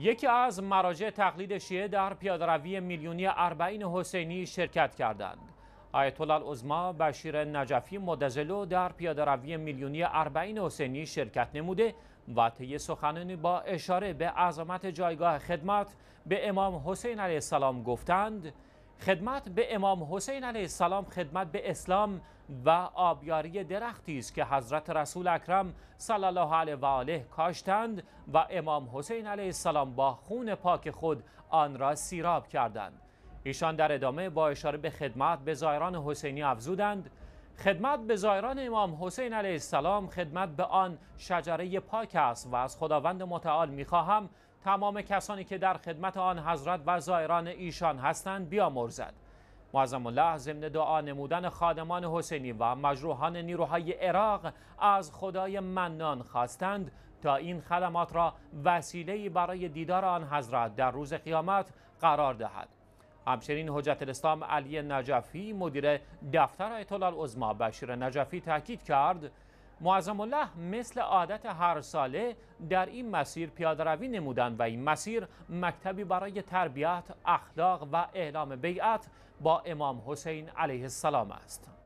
یکی از مراجع تقلید شیعه در پیاده‌روی میلیونی اربعین حسینی شرکت کردند. آیت الله العظمى بشیر نجفی مدزلو در پیاده‌روی میلیونی اربعین حسینی شرکت نموده و طی سخنانی با اشاره به عظمت جایگاه خدمت به امام حسین علیه السلام گفتند: خدمت به امام حسین علیه السلام خدمت به اسلام و آبیاری درختی است که حضرت رسول اکرم صلی الله علیه و آله کاشتند و امام حسین علیه السلام با خون پاک خود آن را سیراب کردند. ایشان در ادامه با اشاره به خدمت به زایران حسینی افزودند: خدمت به زایران امام حسین علیه السلام خدمت به آن شجره پاک است و از خداوند متعال می‌خواهم تمام کسانی که در خدمت آن حضرت و زایران ایشان هستند بیامرزد. معظم الله ضمن دعا نمودن خادمان حسینی و مجروحان نیروهای عراق از خدای منان خواستند تا این خدمات را وسیله‌ای برای دیدار آن حضرت در روز قیامت قرار دهد. همچنین حجت الاسلام علی نجفی مدیر دفتر آیت الله العظمى بشیر نجفی تاکید کرد: معظم الله مثل عادت هر ساله در این مسیر پیاده روی نمودند و این مسیر مکتبی برای تربیت، اخلاق و اعلام بیعت با امام حسین علیه السلام است.